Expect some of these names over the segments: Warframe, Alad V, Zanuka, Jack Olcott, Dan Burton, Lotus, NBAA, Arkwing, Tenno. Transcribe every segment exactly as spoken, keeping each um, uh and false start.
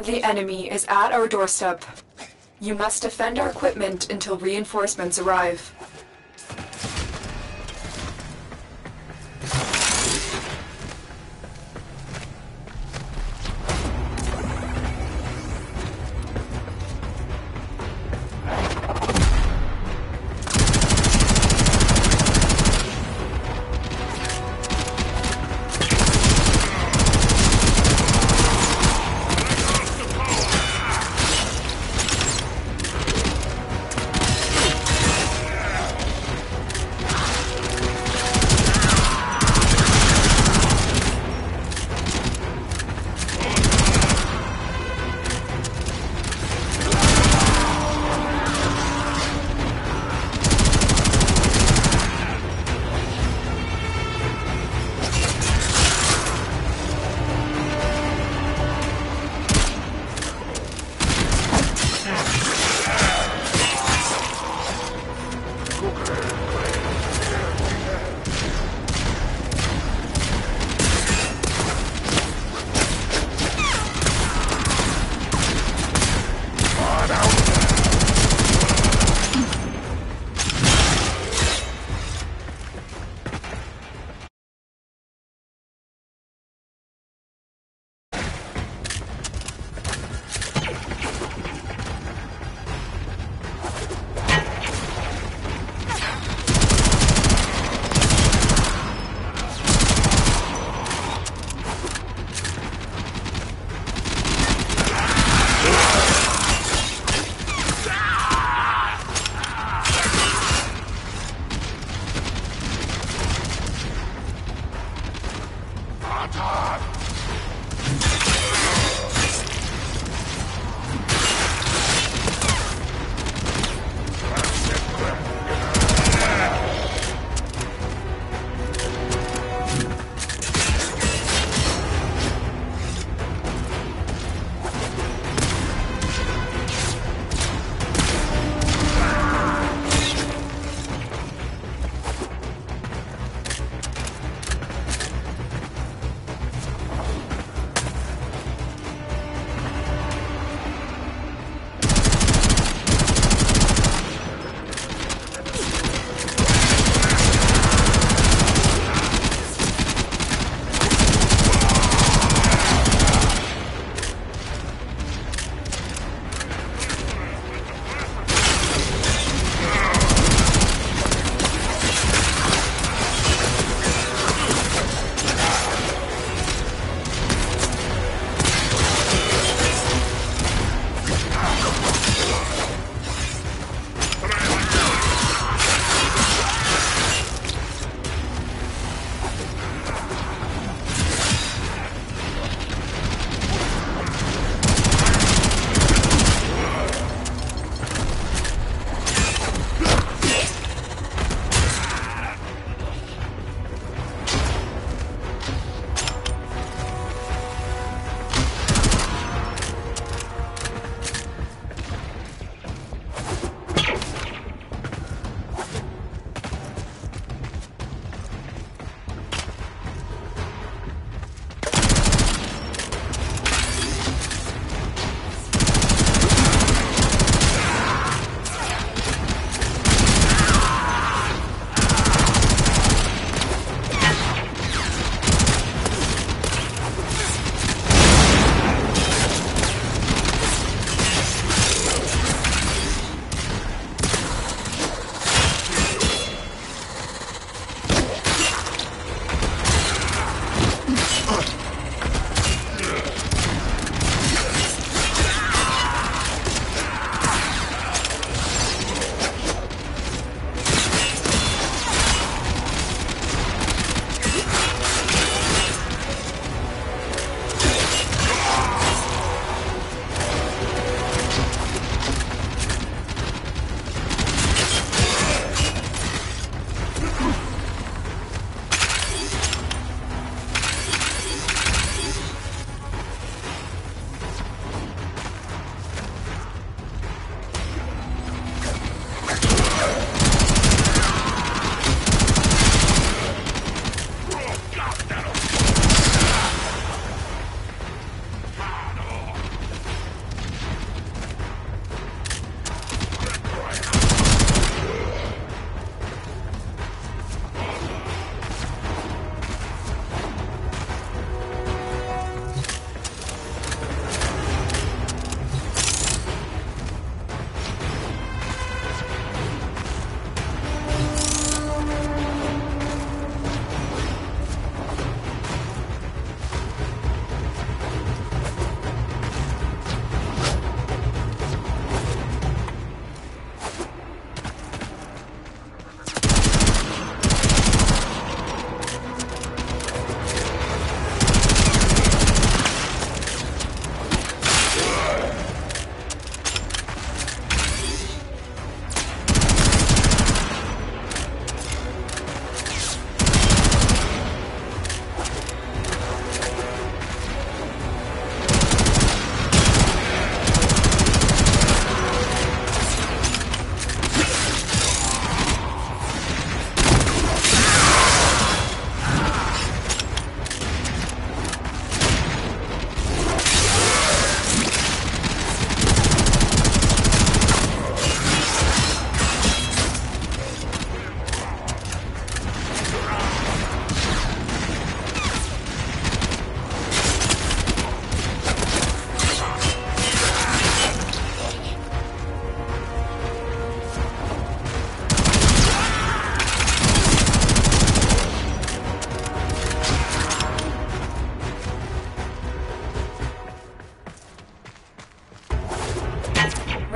The enemy is at our doorstep. You must defend our equipment until reinforcements arrive.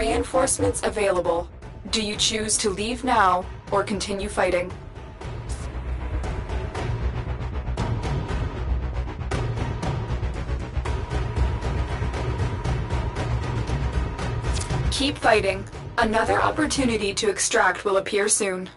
Reinforcements available. Do you choose to leave now or continue fighting? Keep fighting. Another opportunity to extract will appear soon.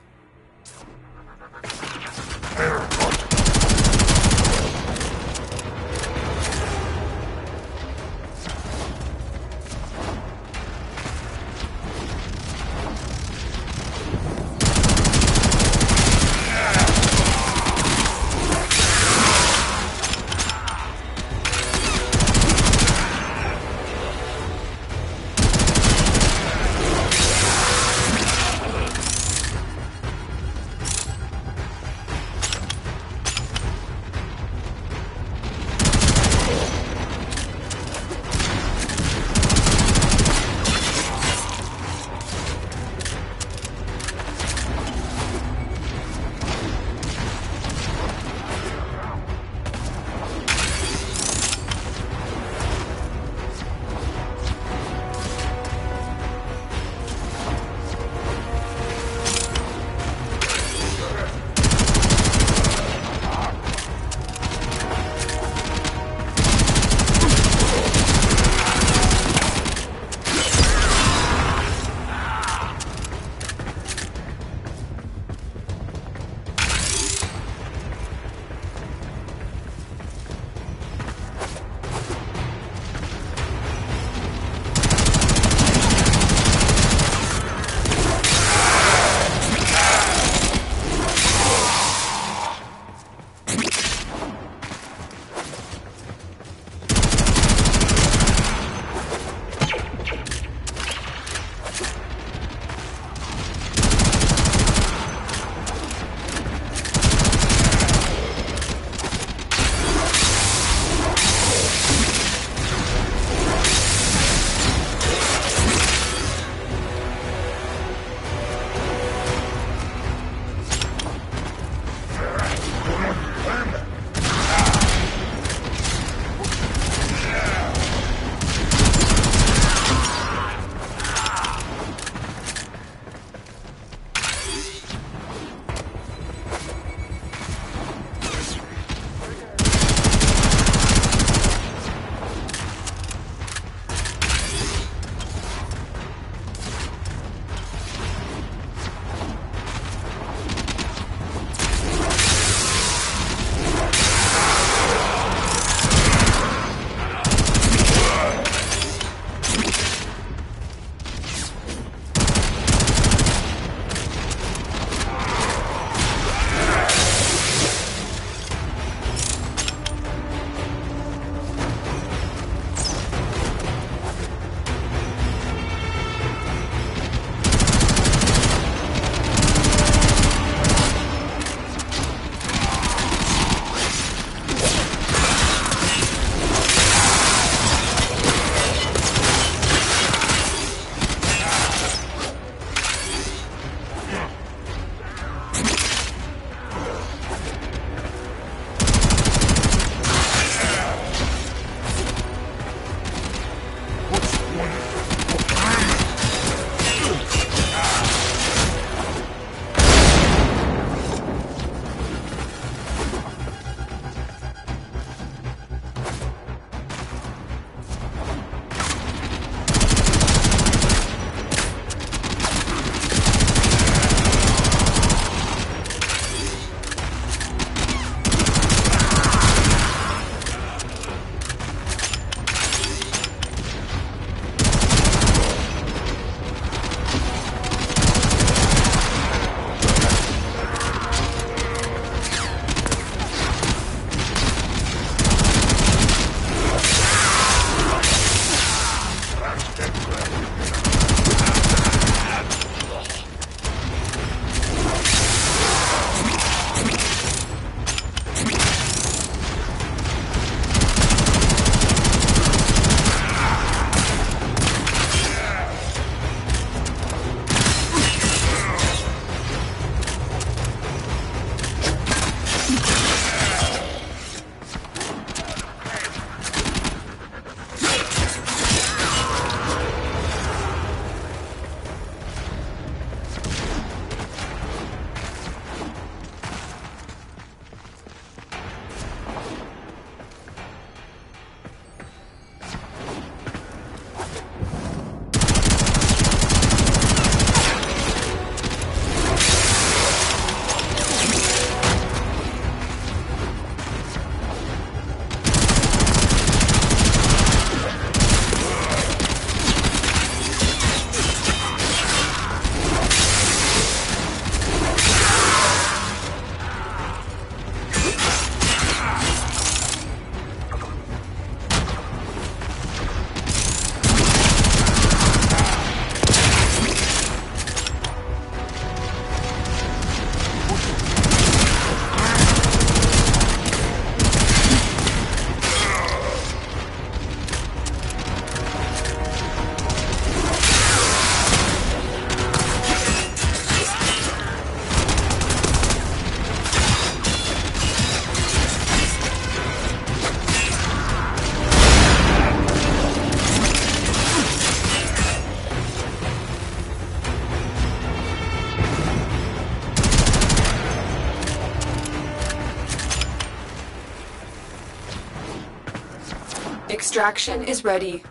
distraction is ready.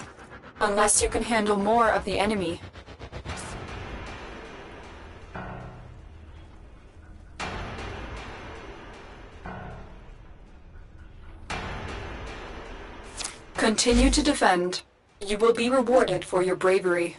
Unless you can handle more of the enemy. Continue to defend. You will be rewarded for your bravery.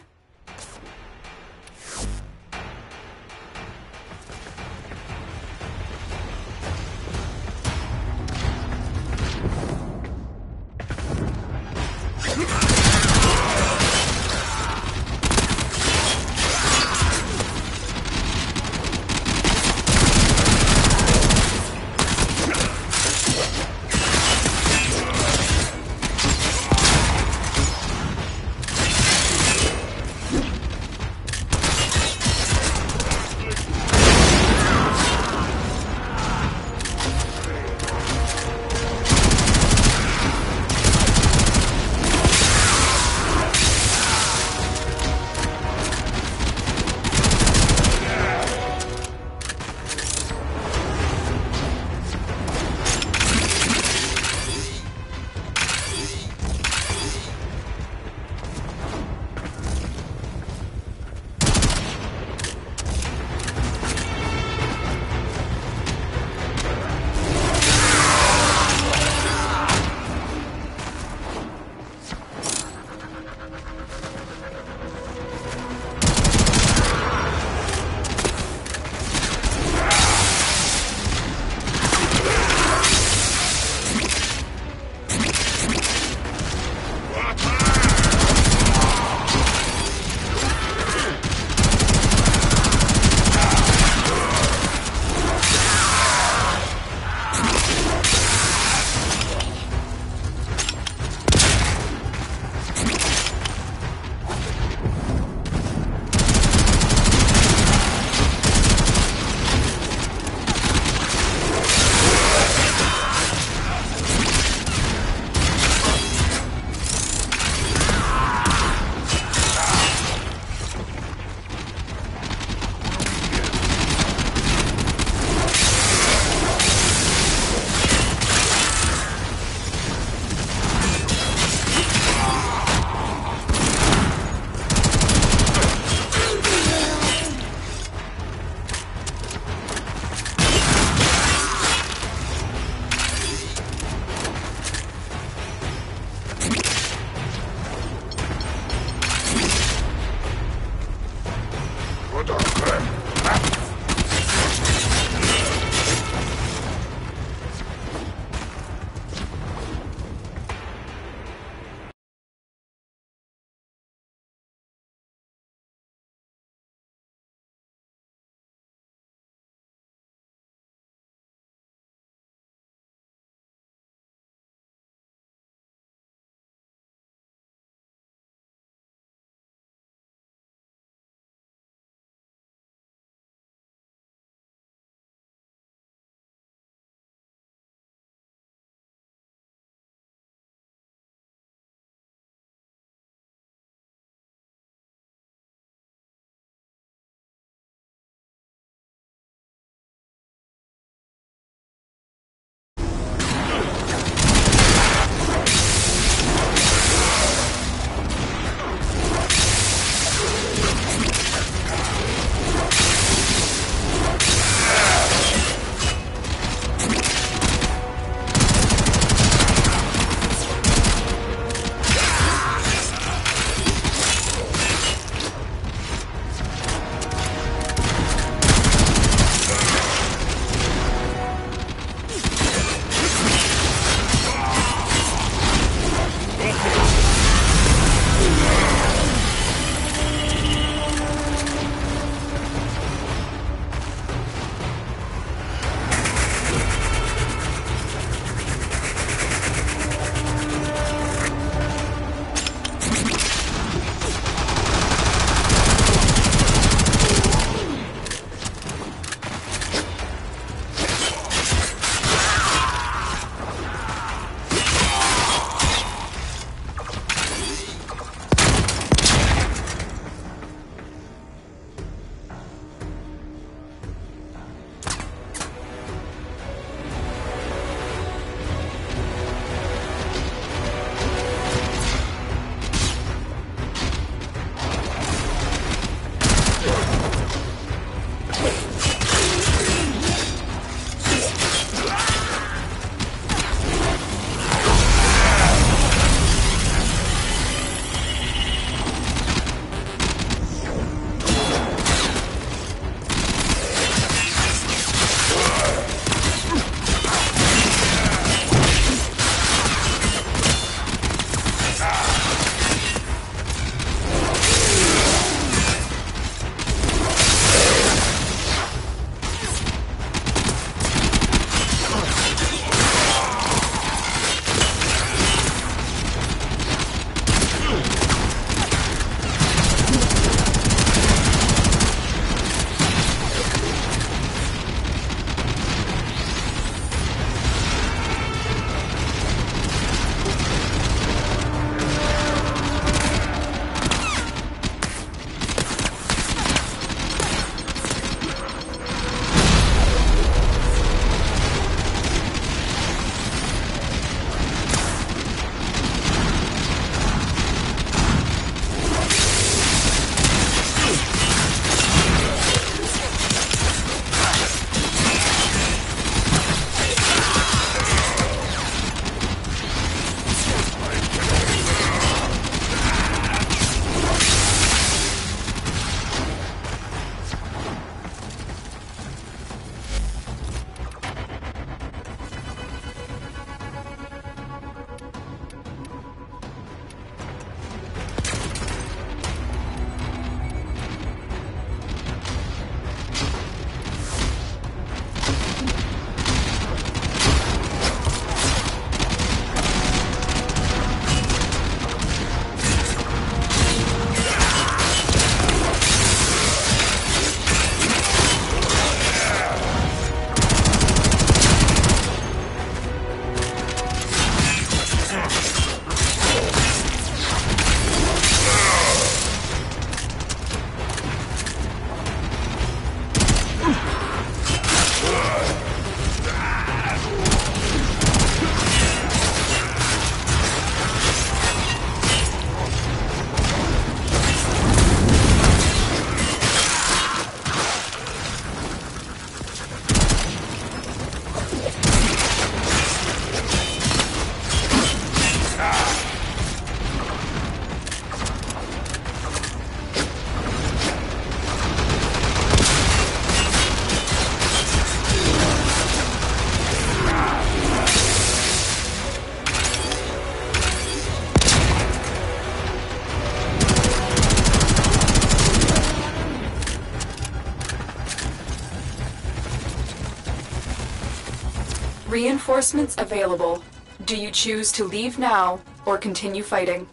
Reinforcements available. Do you choose to leave now or continue fighting?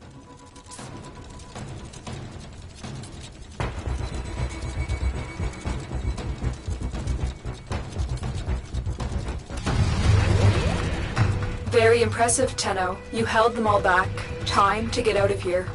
Very impressive, Tenno. You held them all back. Time to get out of here.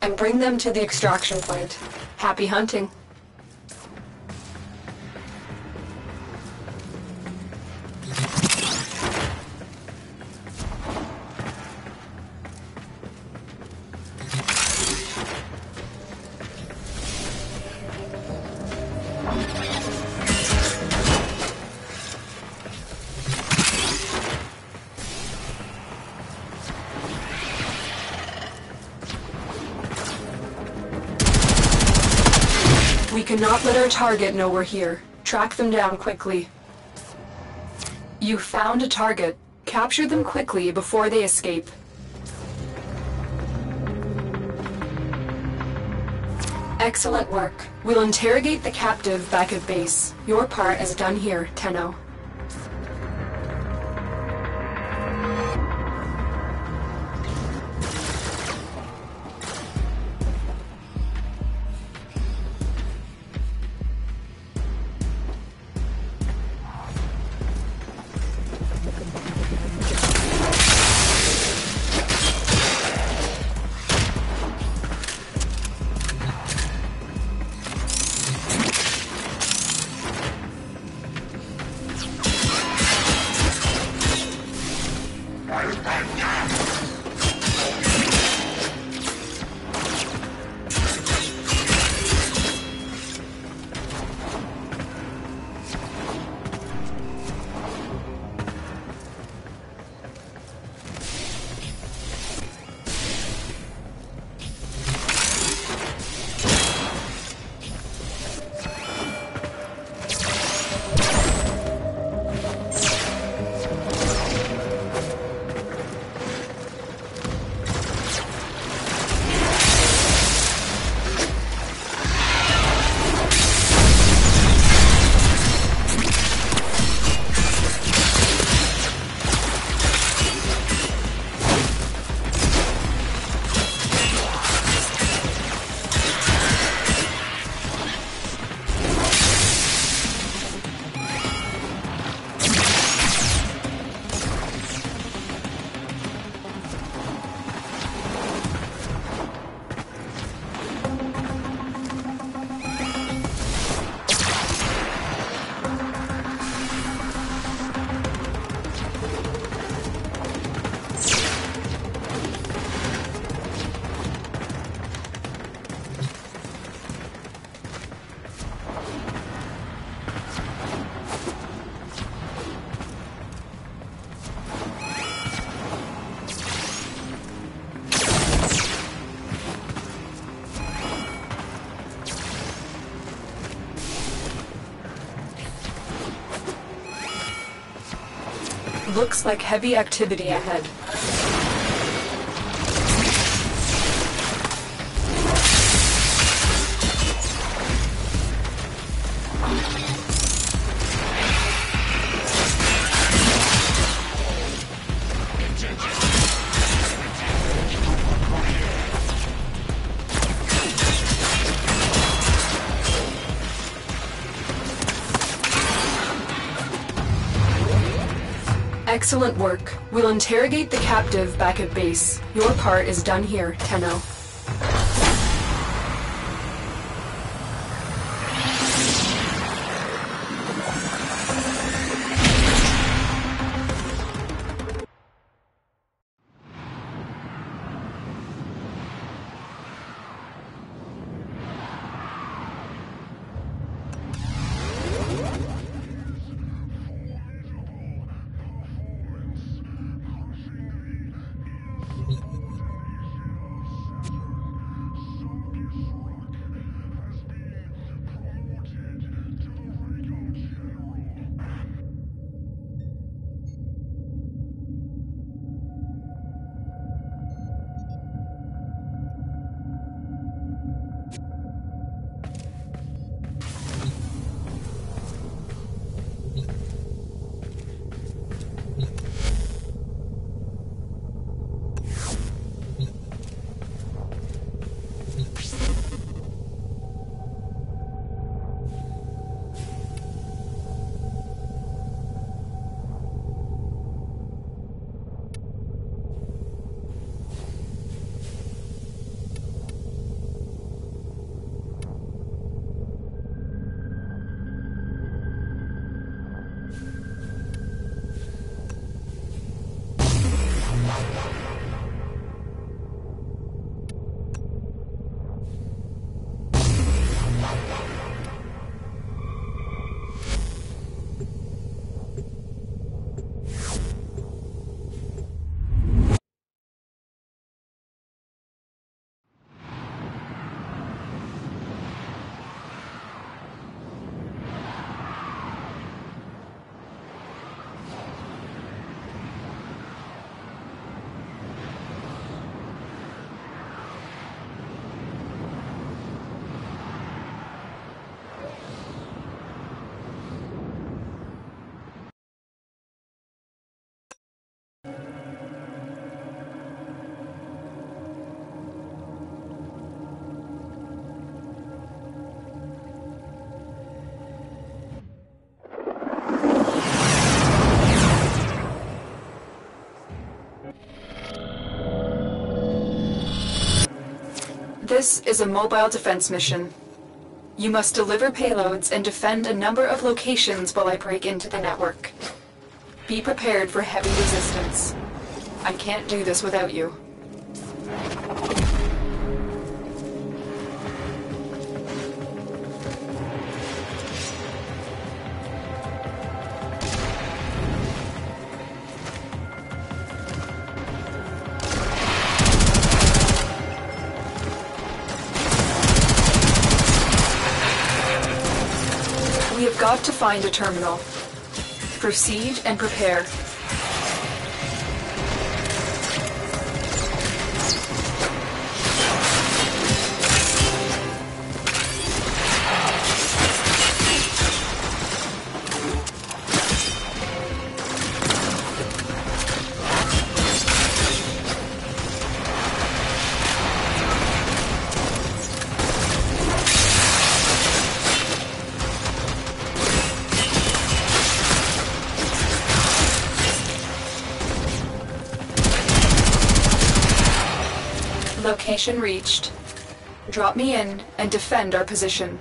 And bring them to the extraction point. Happy hunting. Do not let our target know we're here. Track them down quickly. You found a target. Capture them quickly before they escape. Excellent work. We'll interrogate the captive back at base. Your part is done here, Tenno. Looks like heavy activity ahead. Excellent work. We'll interrogate the captive back at base. Your part is done here, Tenno. This is a mobile defense mission. You must deliver payloads and defend a number of locations while I break into the network. Be prepared for heavy resistance. I can't do this without you. Got to find a terminal. Proceed and prepare. Location reached. Drop me in and defend our position.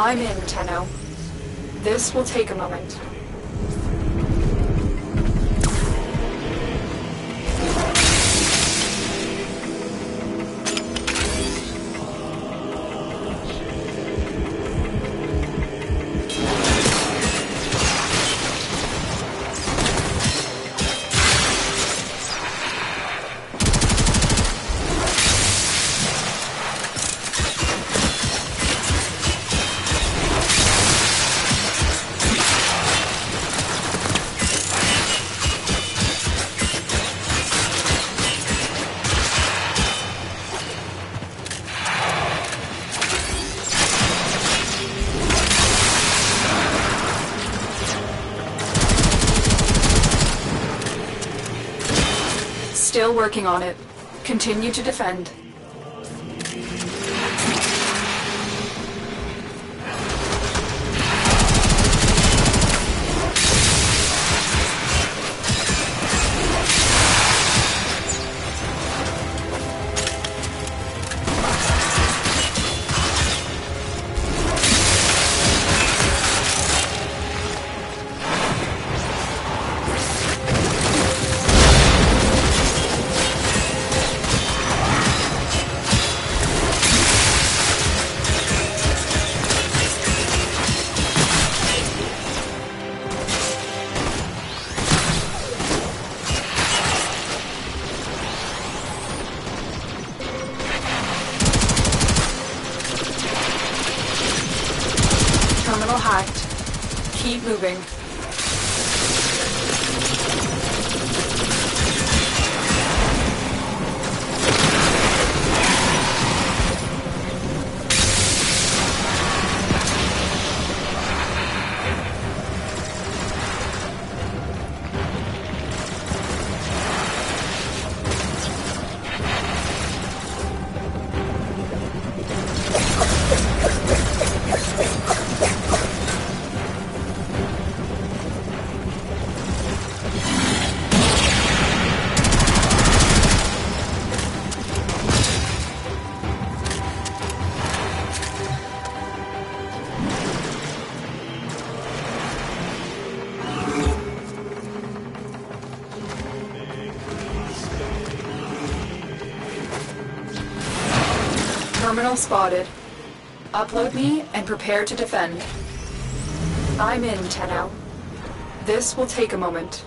I'm in, Tenno. This will take a moment. Still working on it. Continue to defend. Keep moving. Terminal spotted. Upload me and prepare to defend. I'm in, Tenno. This will take a moment.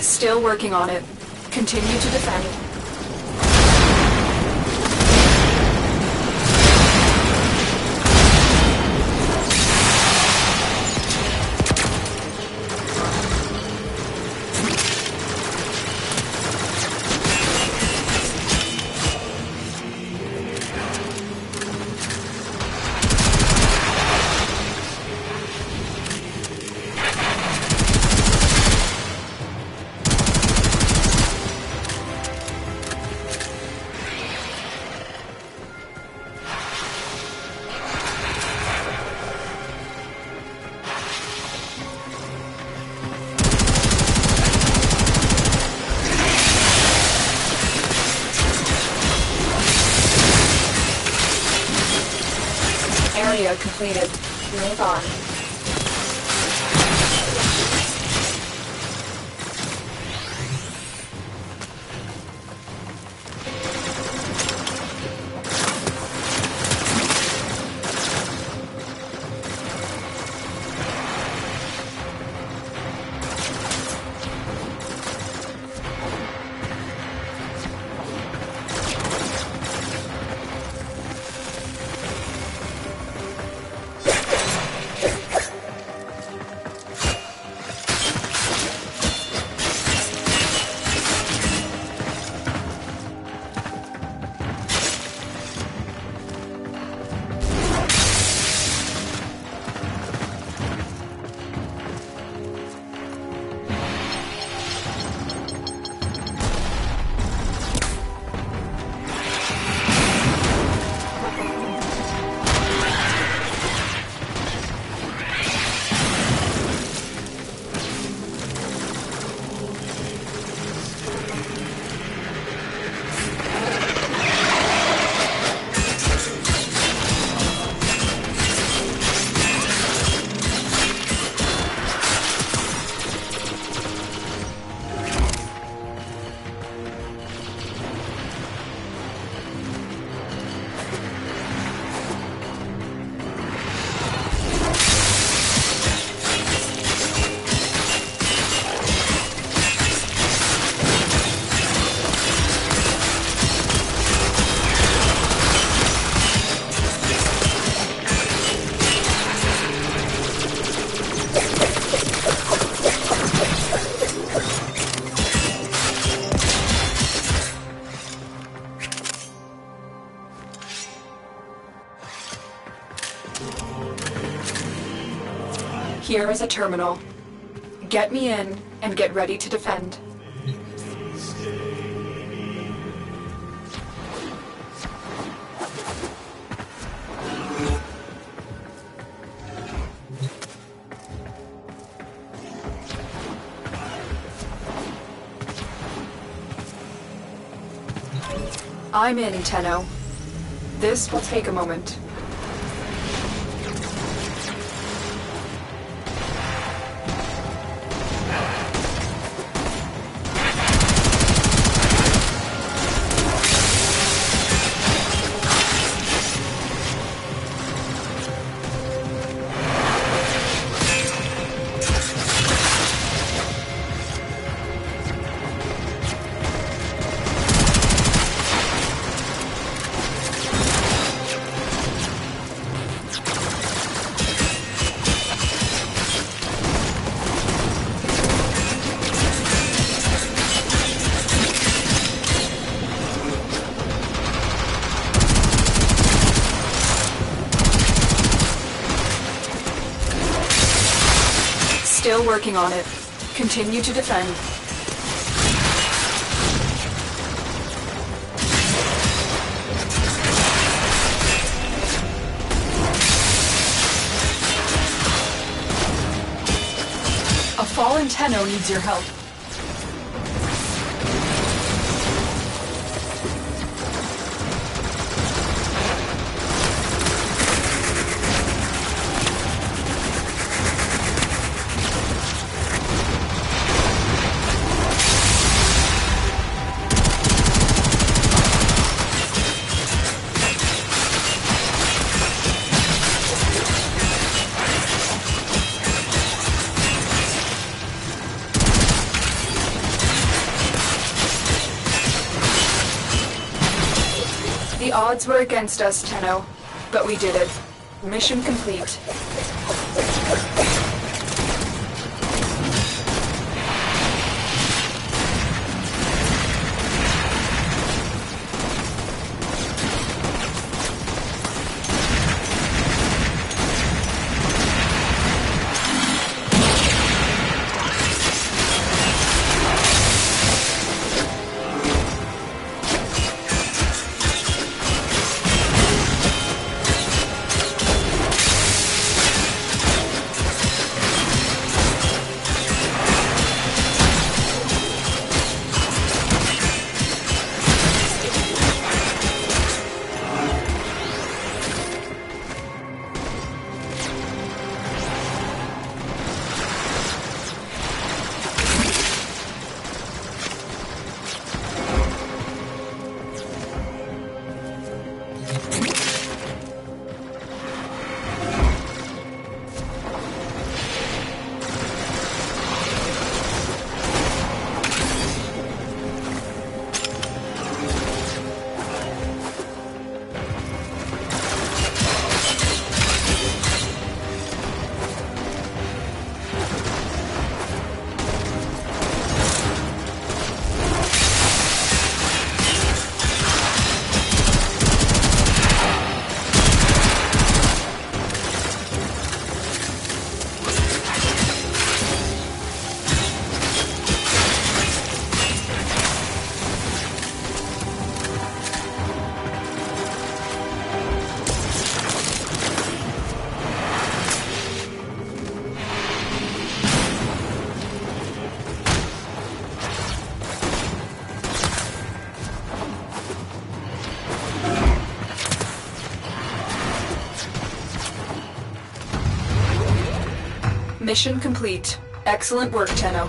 Still working on it. Continue to defend. Area completed. Move on. Here is a terminal. Get me in and get ready to defend. I'm in, Tenno. This will take a moment. Still working on it. Continue to defend. A fallen Tenno needs your help. The odds were against us, Tenno, but we did it. Mission complete. Mission complete. Excellent work, Tenno.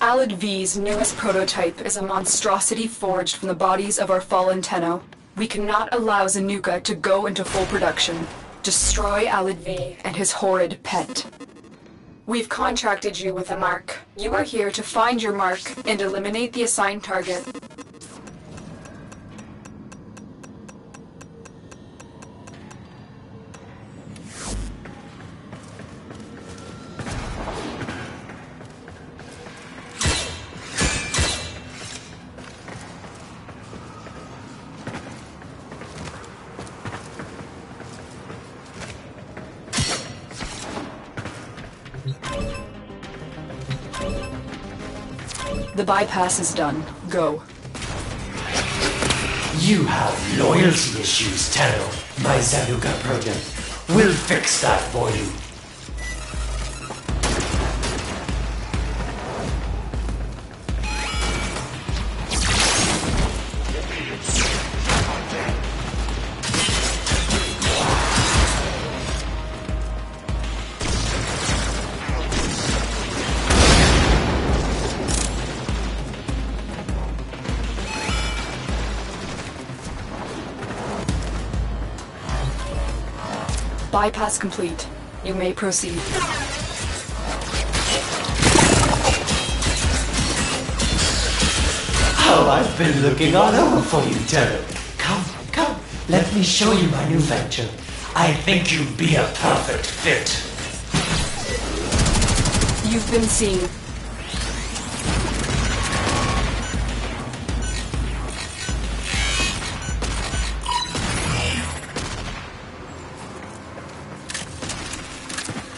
Alad V's newest prototype is a monstrosity forged from the bodies of our fallen Tenno. We cannot allow Zanuka to go into full production. Destroy Alad V and his horrid pet. We've contracted you with a mark. You are here to find your mark and eliminate the assigned target. The bypass is done. Go. You have loyalty issues, Tenno. My Zanuka project will fix that for you. Bypass complete. You may proceed. Oh, I've been looking all over for you, Tenno. Come, come, let me show you my new venture. I think you'd be a perfect fit. You've been seen.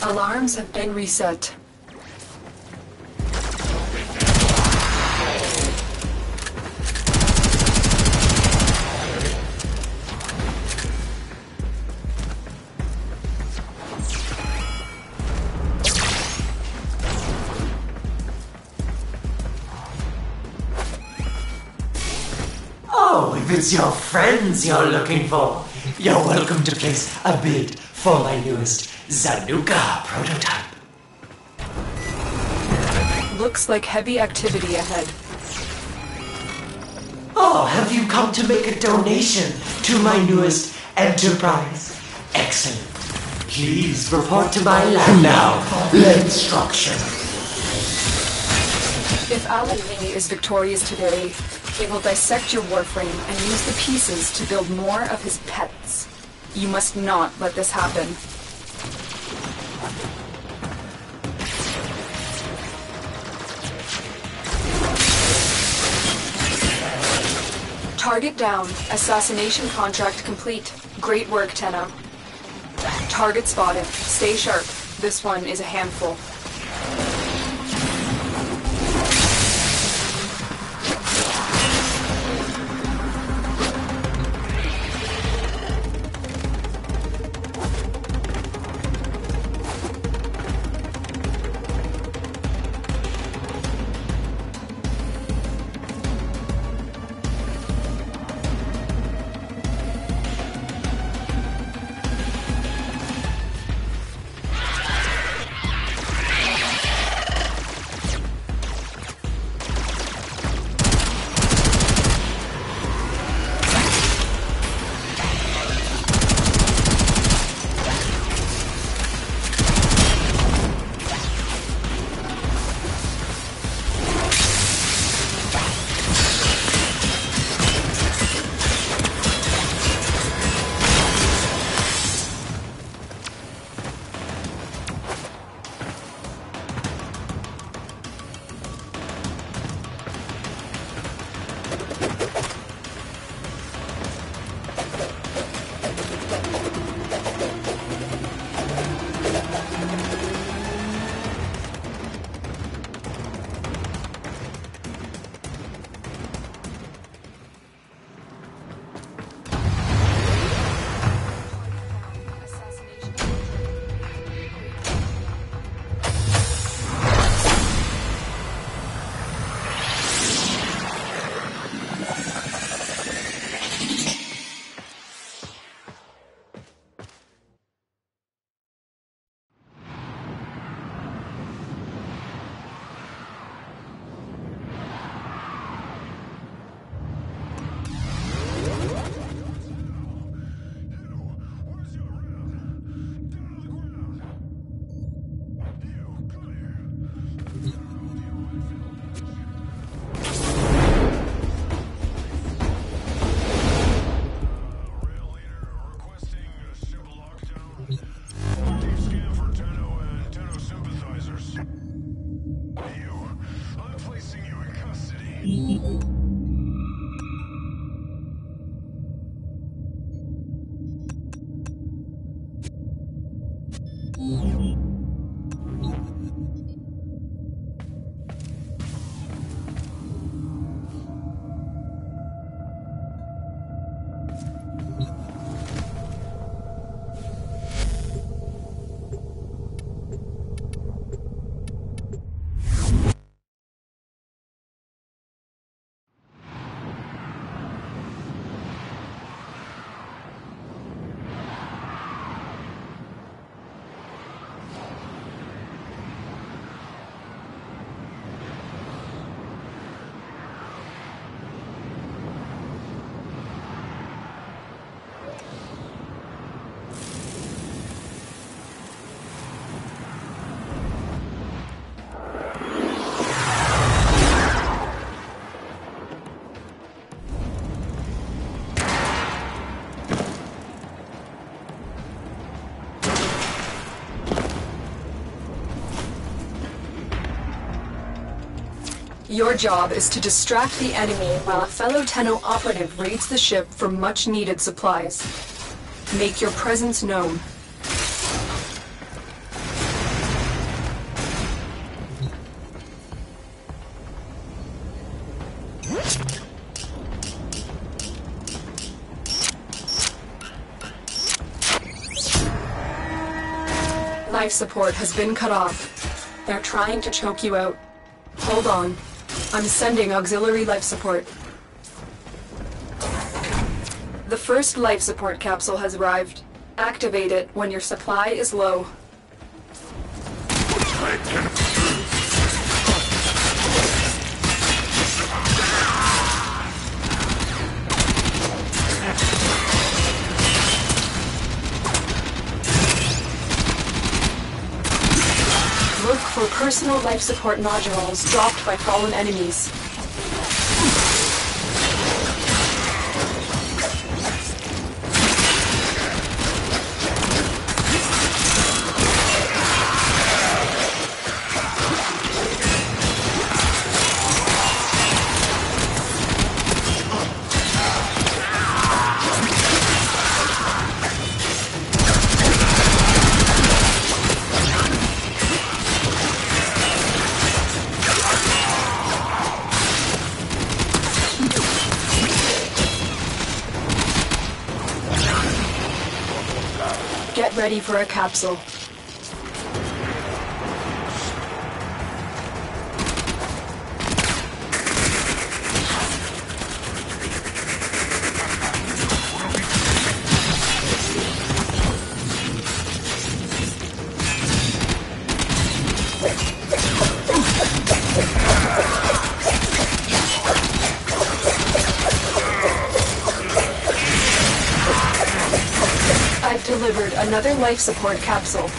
Alarms have been reset. Oh, if it's your friends you're looking for, you're welcome to place a bid for my newest Zanuka prototype. Looks like heavy activity ahead. Oh, have you come to make a donation to my newest enterprise? Excellent. Please report to my lab now. Let structure. If Alad V is victorious today, he will dissect your Warframe and use the pieces to build more of his pets. You must not let this happen. Target down. Assassination contract complete. Great work, Tenno. Target spotted. Stay sharp. This one is a handful. Your job is to distract the enemy while a fellow Tenno operative raids the ship for much-needed supplies. Make your presence known. Life support has been cut off. They're trying to choke you out. Hold on. I'm sending auxiliary life support. The first life support capsule has arrived. Activate it when your supply is low. Look for personal life support modules dropped by fallen enemies. Ready for a capsule. Delivered another life support capsule.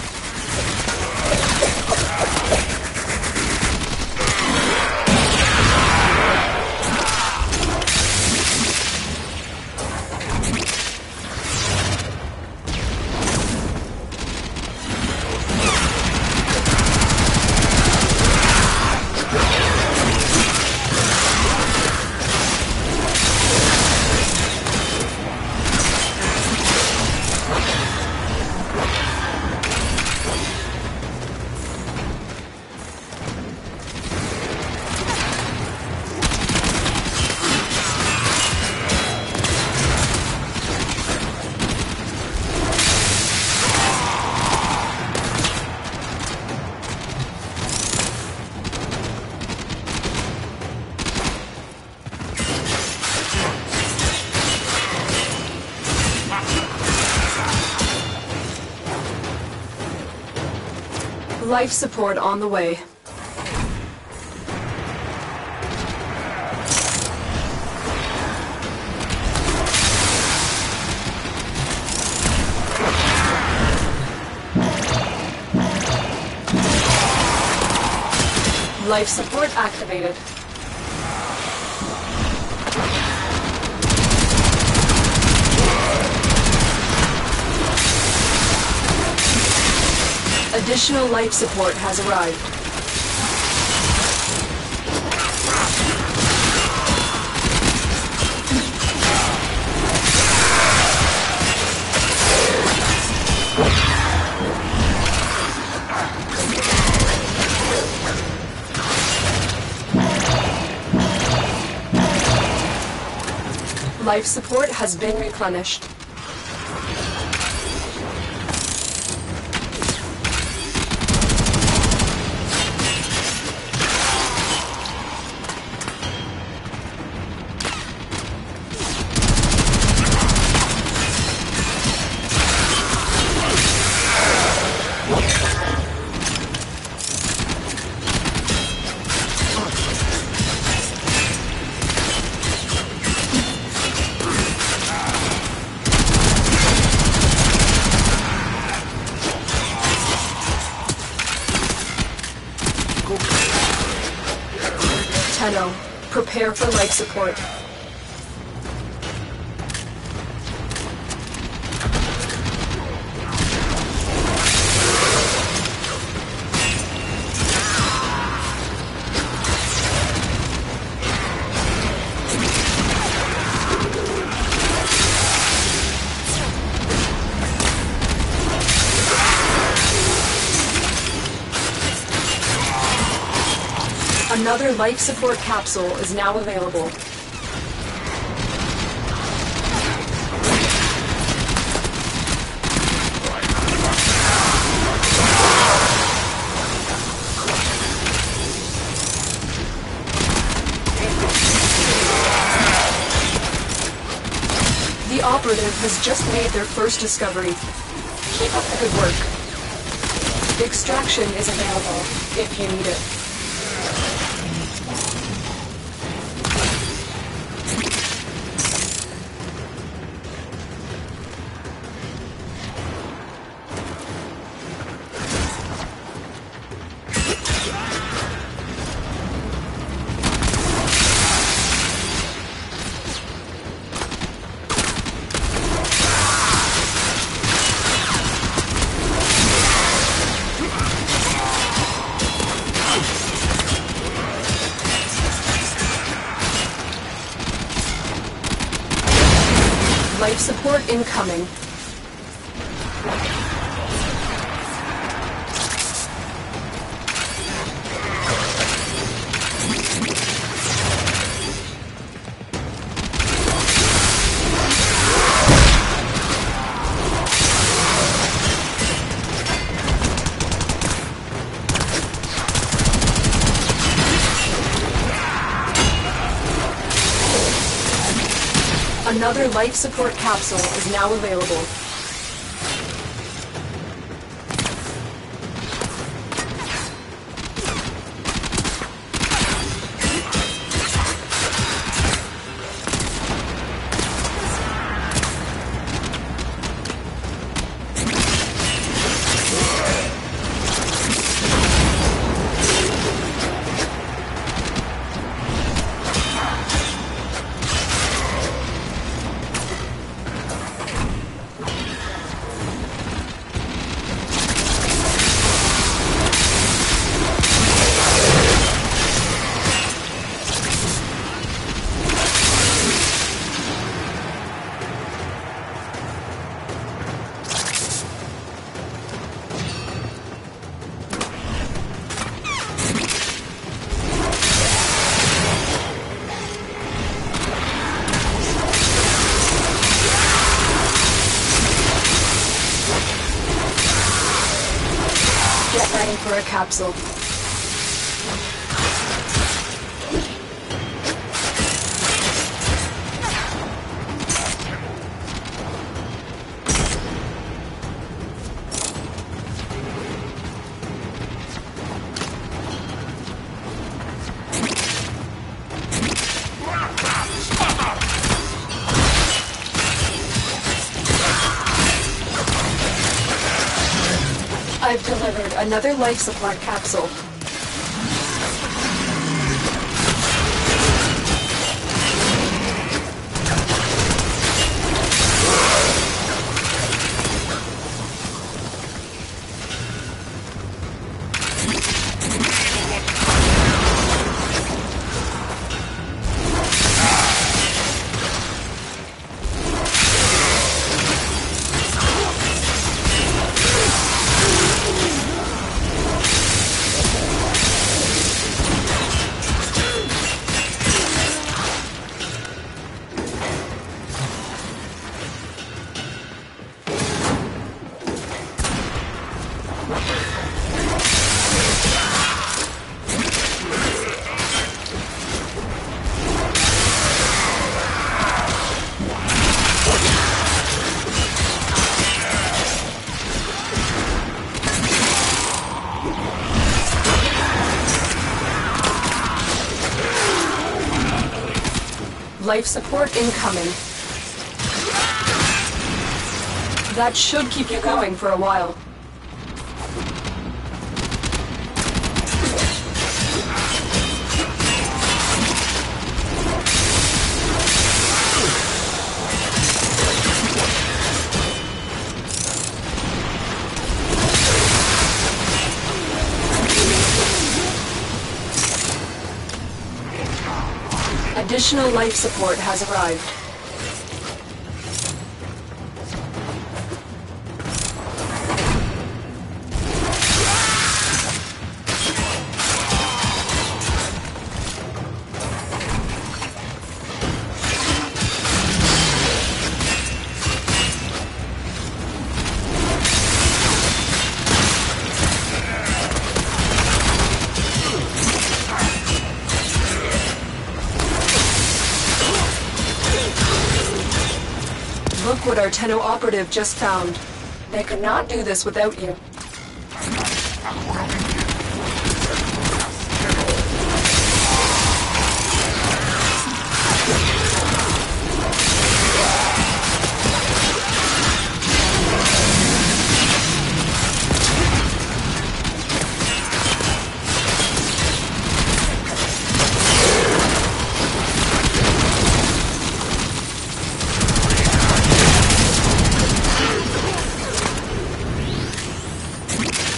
Life support on the way. Life support activated. Additional life support has arrived. Life support has been replenished. Tenno, prepare for life support. Another life support capsule is now available. The operative has just made their first discovery. Keep up the good work. Extraction is available if you need it. Life support incoming. Another life support capsule is now available. For a capsule. I've delivered another life support capsule. Life support incoming. That should keep you going for a while. Additional life support has arrived. What our Tenno operative just found. They could not do this without you.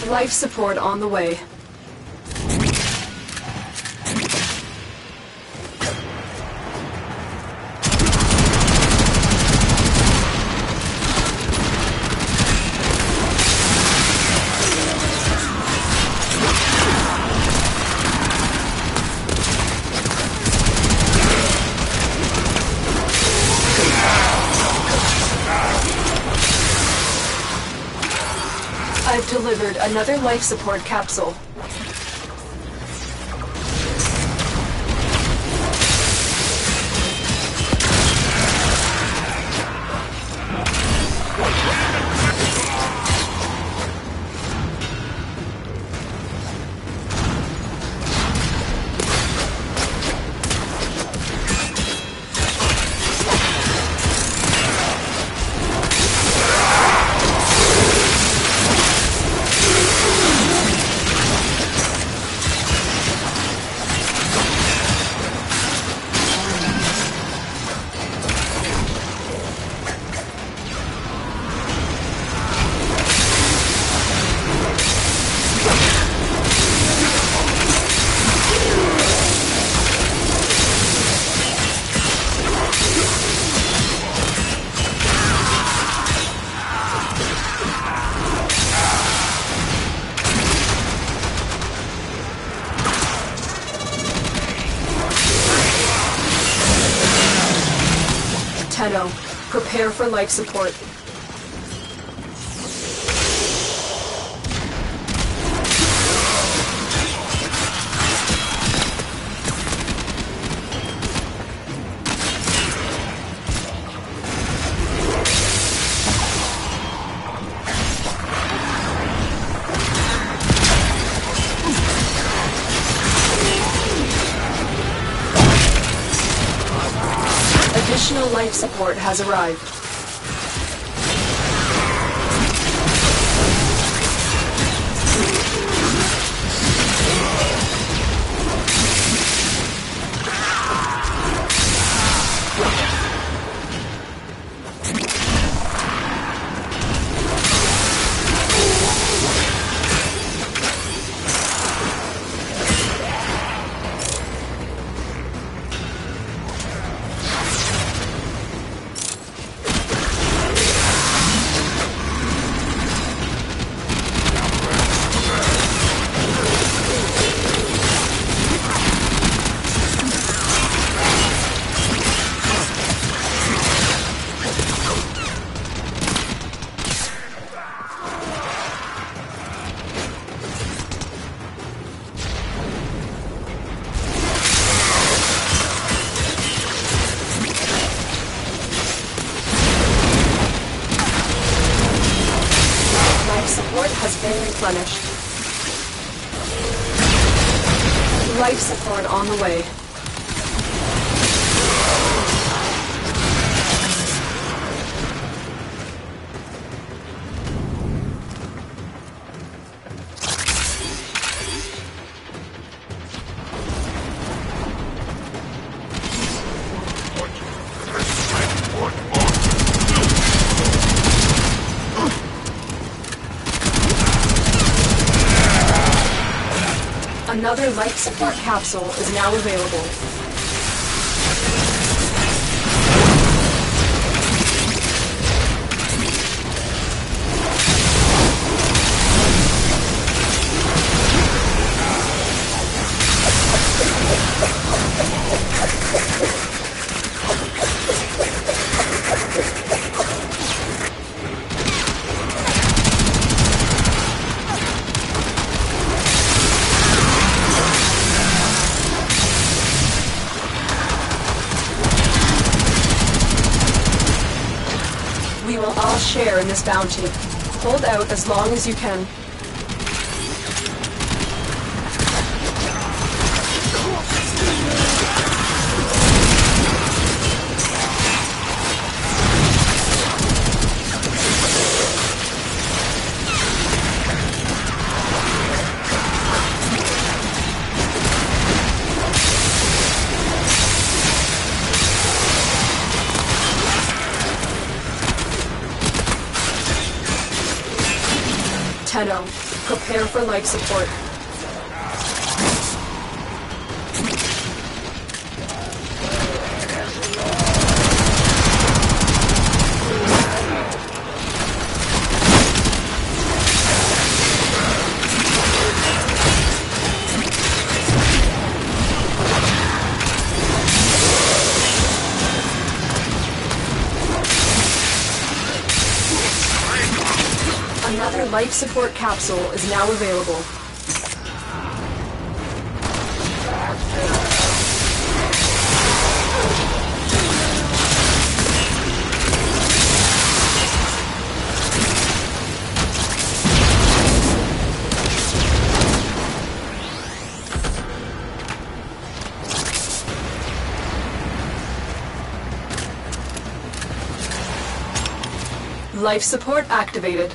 Life support on the way. I've delivered another life support capsule. Tenno, prepare for life support. Additional life support has arrived. Has been replenished. Life support on the way. Another life support capsule is now available. Share in this bounty. Hold out as long as you can. Tenno, prepare for life support. Another life support capsule is now available. Life support activated.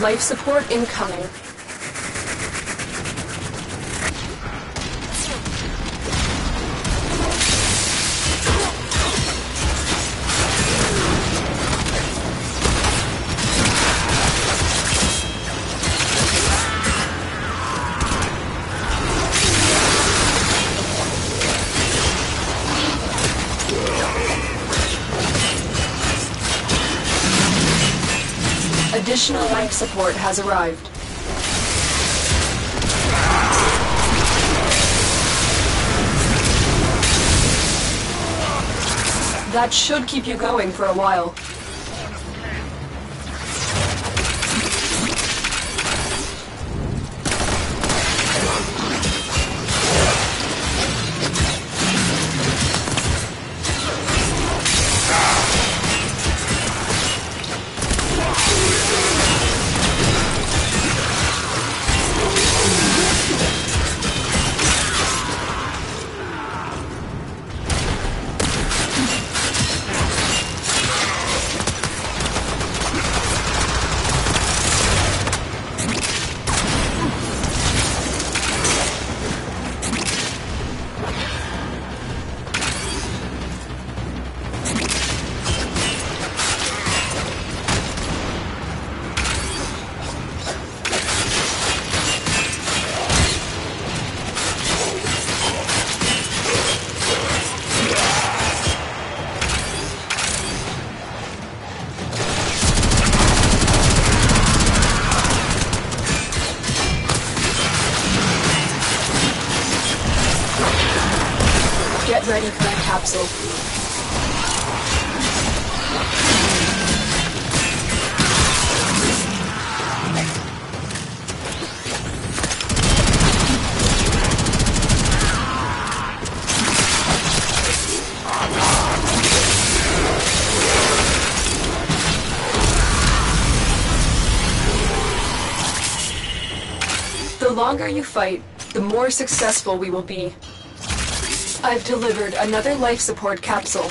Life support incoming. Additional life support has arrived. That should keep you going for a while. ready for that capsule. The longer you fight, the more successful we will be. I've delivered another life support capsule.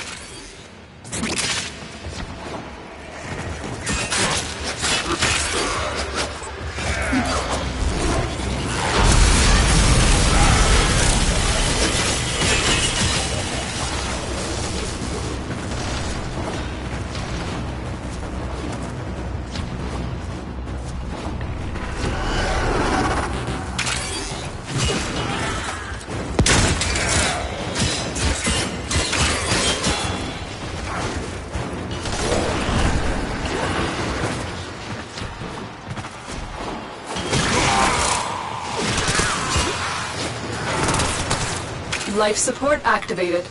Life support activated.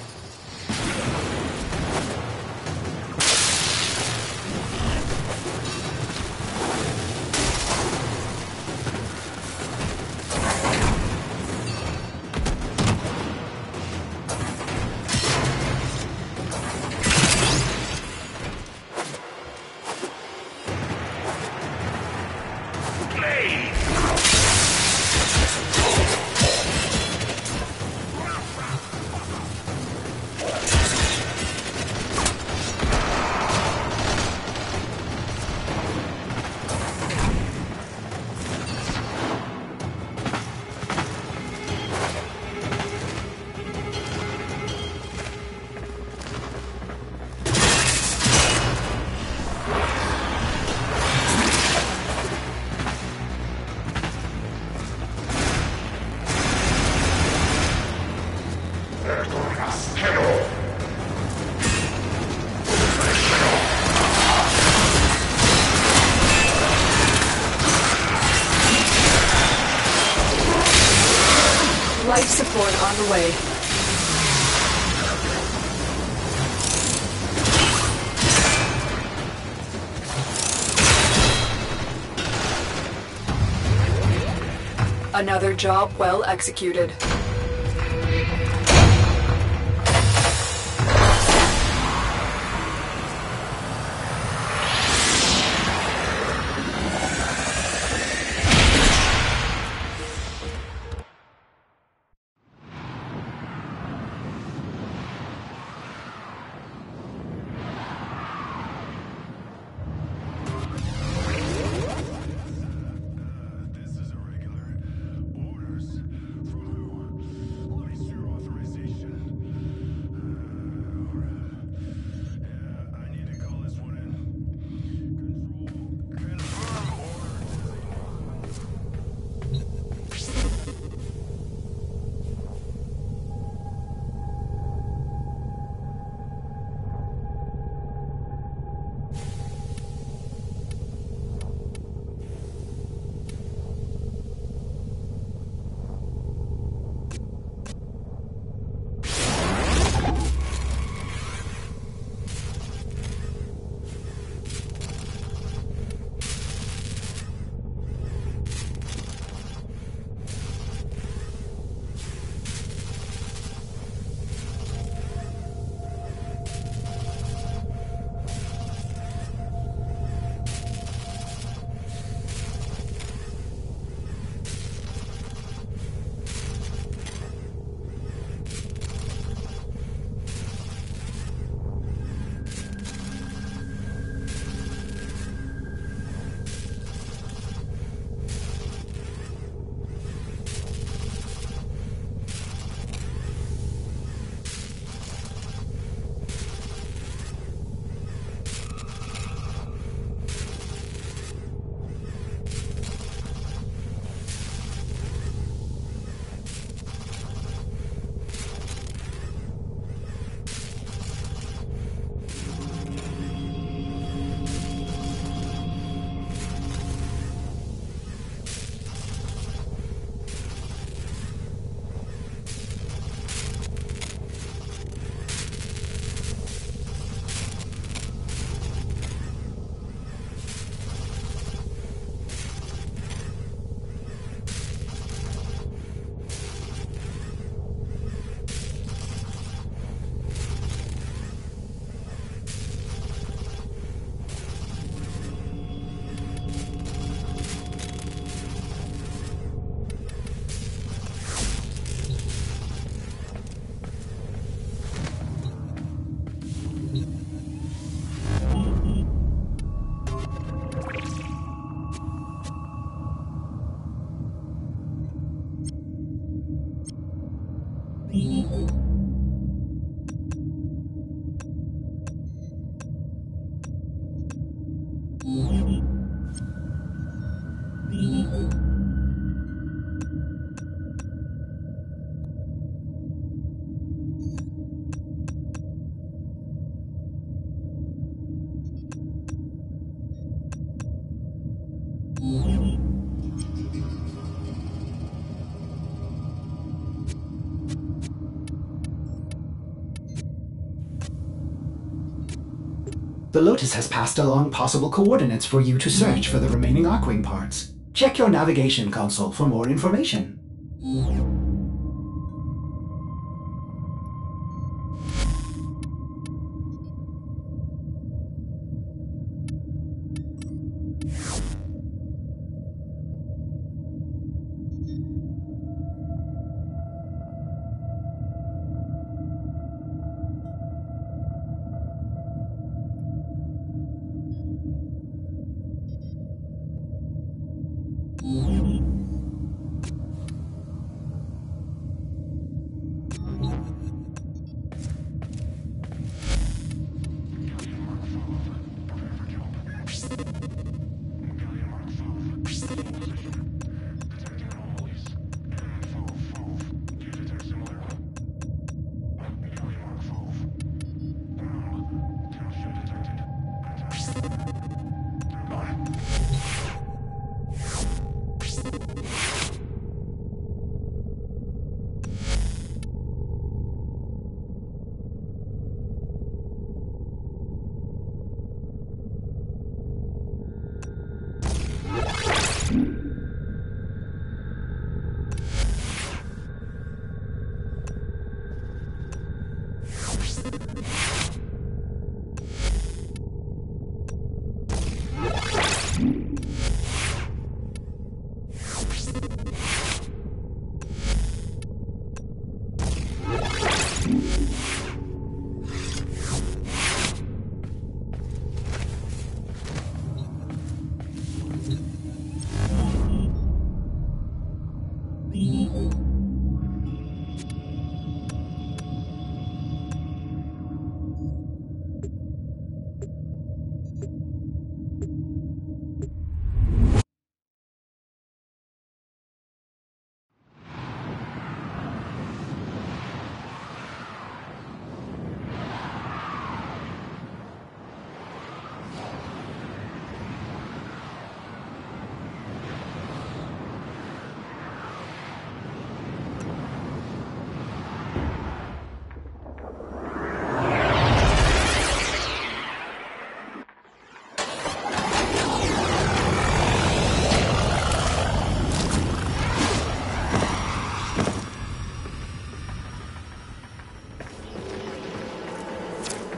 Away. Another job well executed. The Lotus has passed along possible coordinates for you to search for the remaining Arkwing parts. Check your navigation console for more information.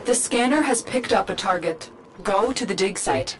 The scanner has picked up a target. Go to the dig site.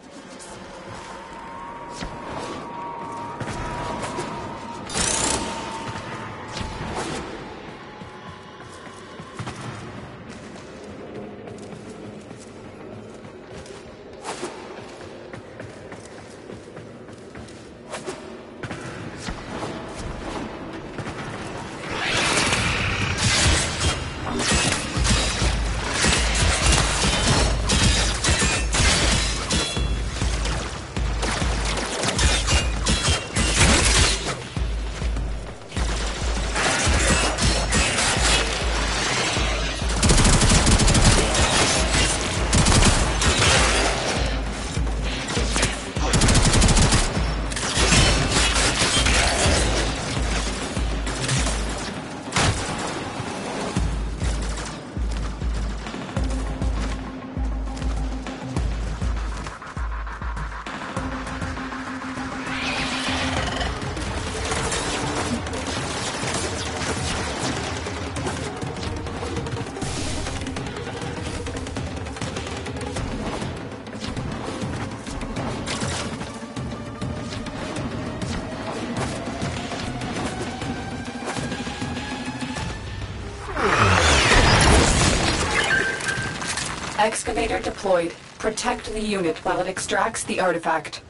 Excavator deployed. Protect the unit while it extracts the artifact.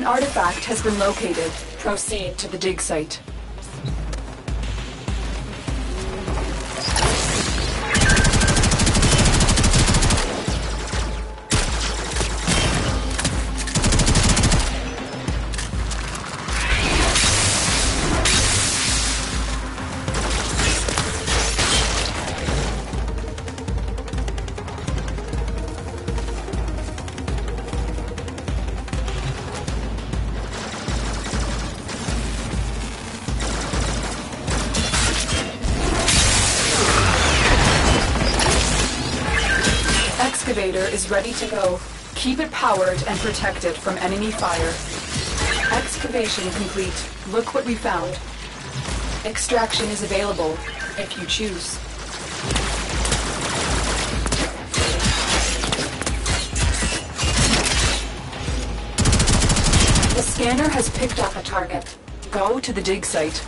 An artifact has been located. Proceed to the dig site. Is ready to go. Keep it powered and protected from enemy fire. Excavation complete. Look what we found. Extraction is available, if you choose. The scanner has picked up a target. Go to the dig site.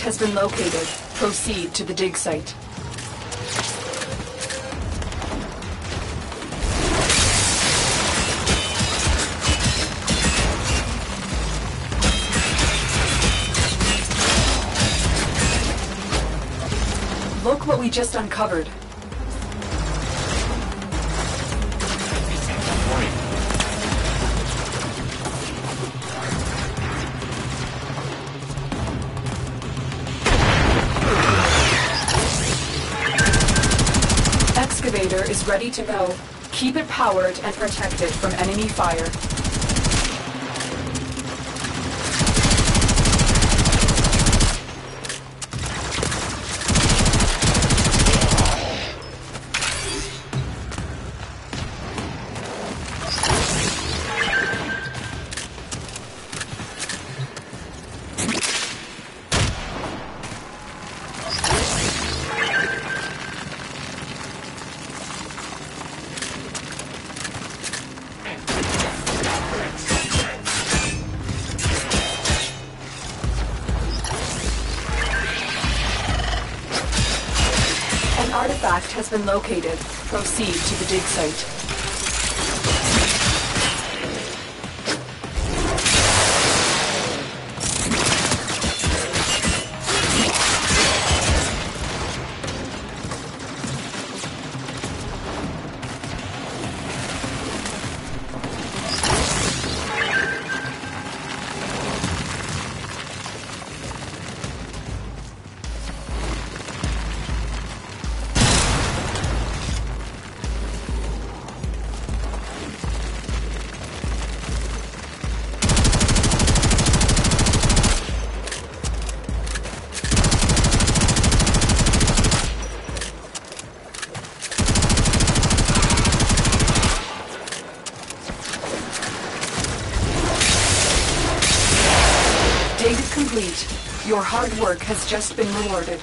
Has been located. Proceed to the dig site. Look what we just uncovered. Is ready to go. Keep it powered and protected from enemy fire. Has been located. Proceed to the dig site. Your hard work has just been rewarded.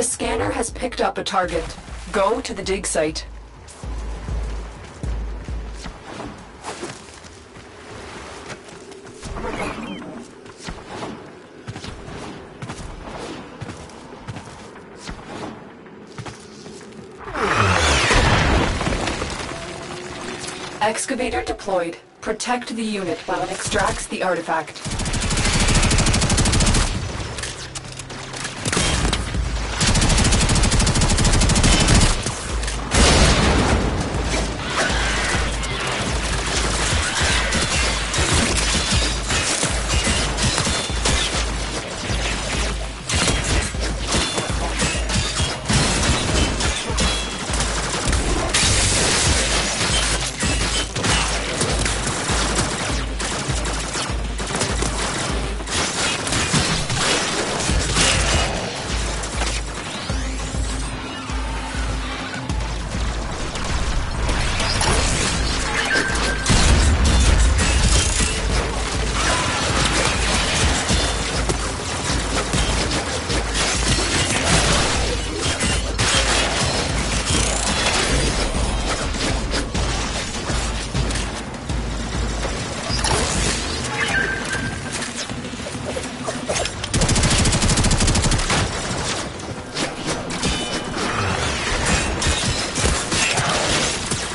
The scanner has picked up a target. Go to the dig site. Excavator deployed. Protect the unit while it extracts the artifact.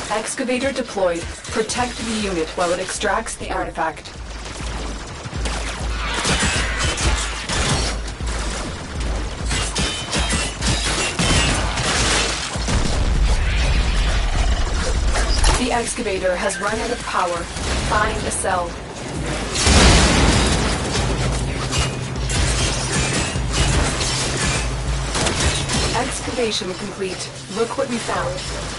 Excavator deployed. Protect the unit while it extracts the artifact. The excavator has run out of power. Find the cell. Excavation complete. Look what we found.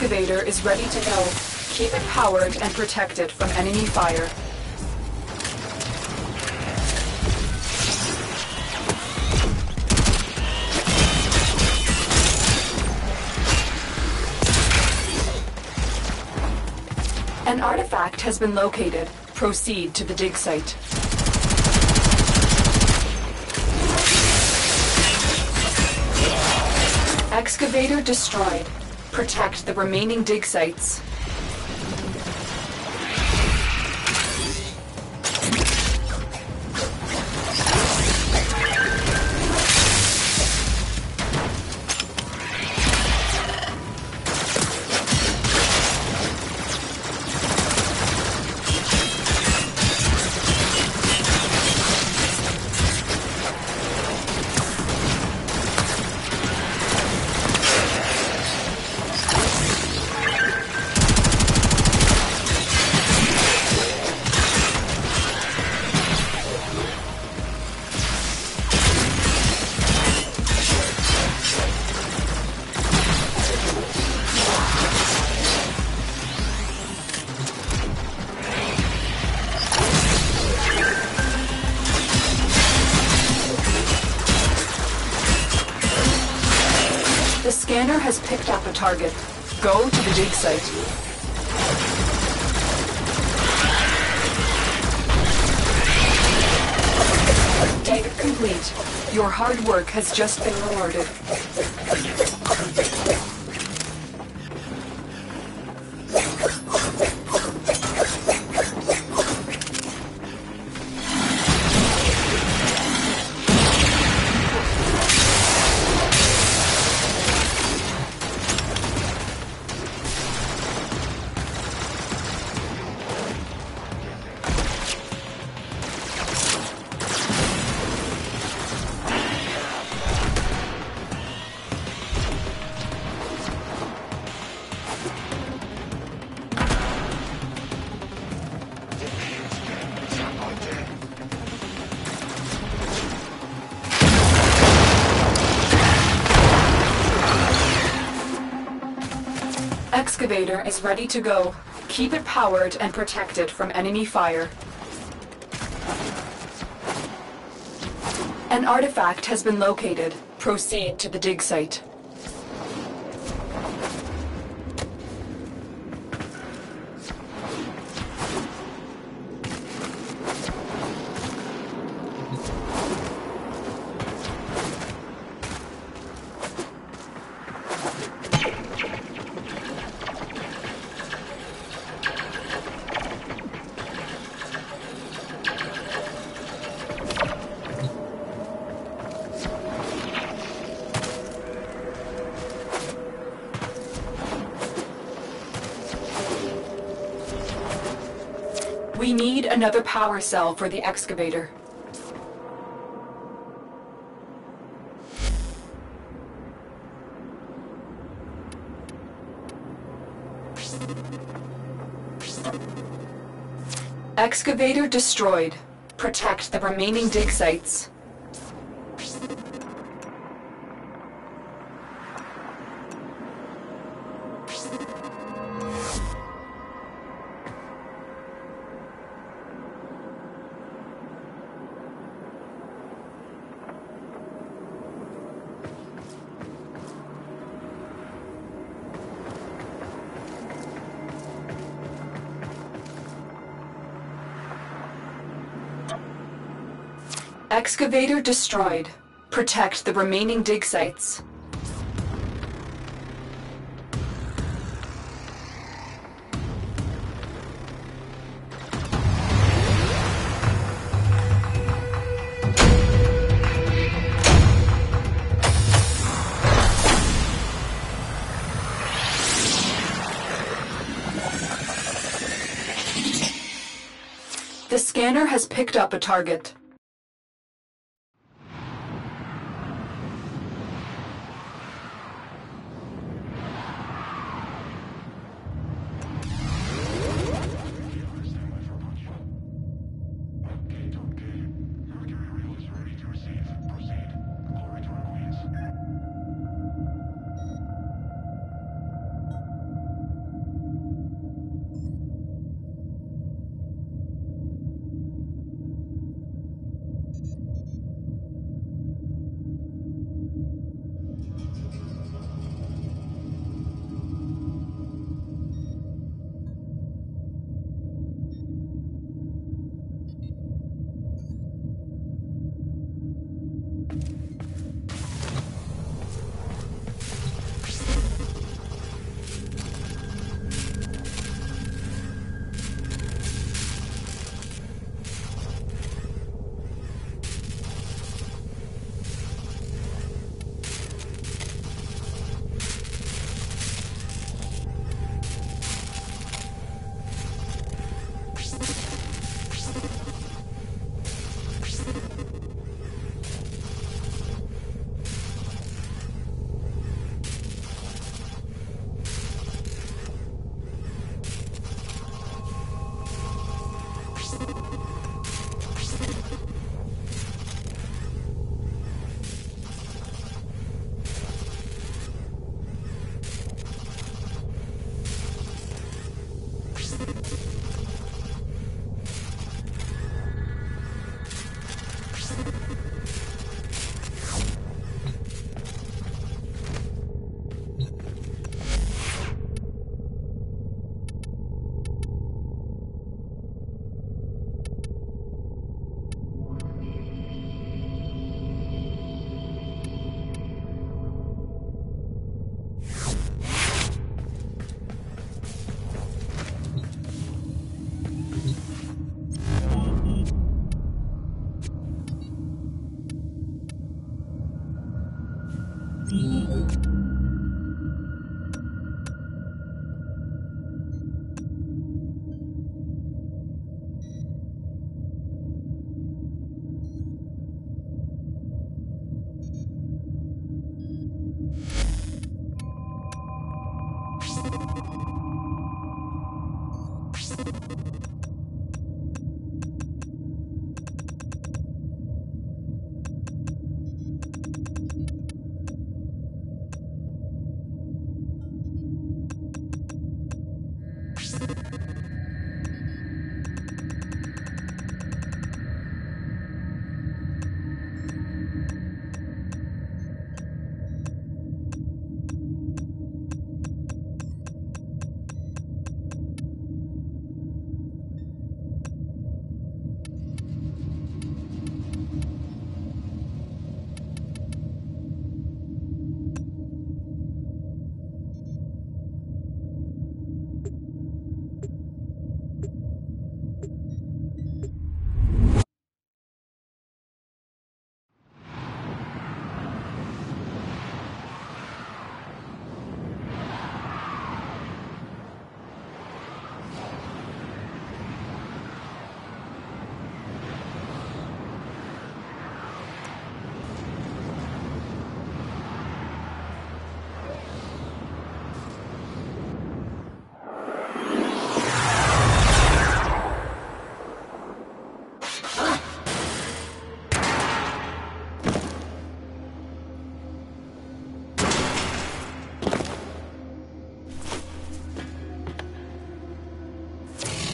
Excavator is ready to go. Keep it powered and protect it from enemy fire. An artifact has been located. Proceed to the dig site. Excavator destroyed. Protect the remaining dig sites. The scanner has picked up a target. Go to the dig site. Dig complete. Your hard work has just been rewarded. excavator is ready to go. Keep it powered and protected from enemy fire. An artifact has been located. Proceed to the dig site. We need another power cell for the excavator. Excavator destroyed. Protect the remaining dig sites. Excavator destroyed. Protect the remaining dig sites. The scanner has picked up a target.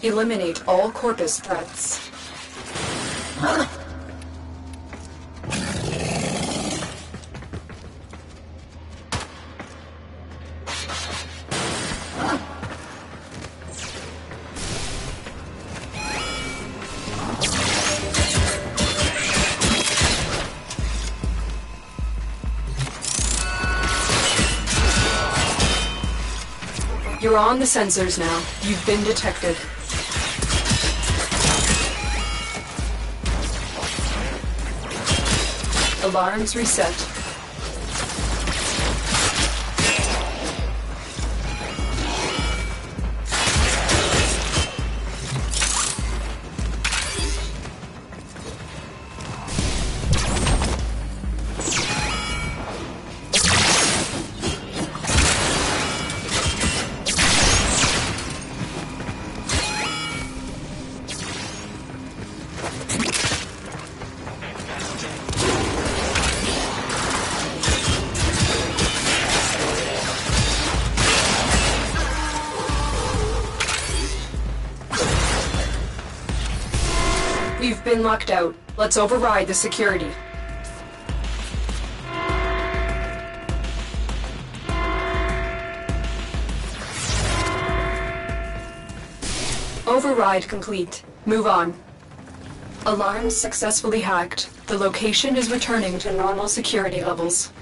Eliminate all corpus threats. You're on the sensors now. You've been detected. Alarms reset. Been locked out. Let's override the security. Override complete. Move on. Alarms successfully hacked. The location is returning to normal security levels.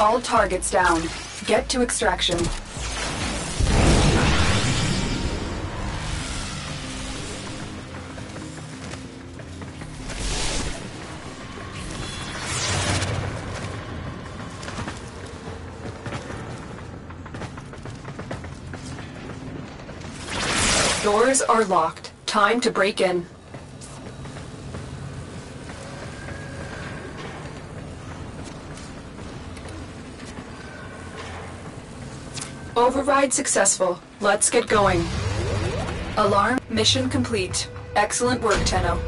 All targets down. Get to extraction. Doors are locked. Time to break in. Override successful. Let's get going. Alarm mission complete. Excellent work, Tenno.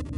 You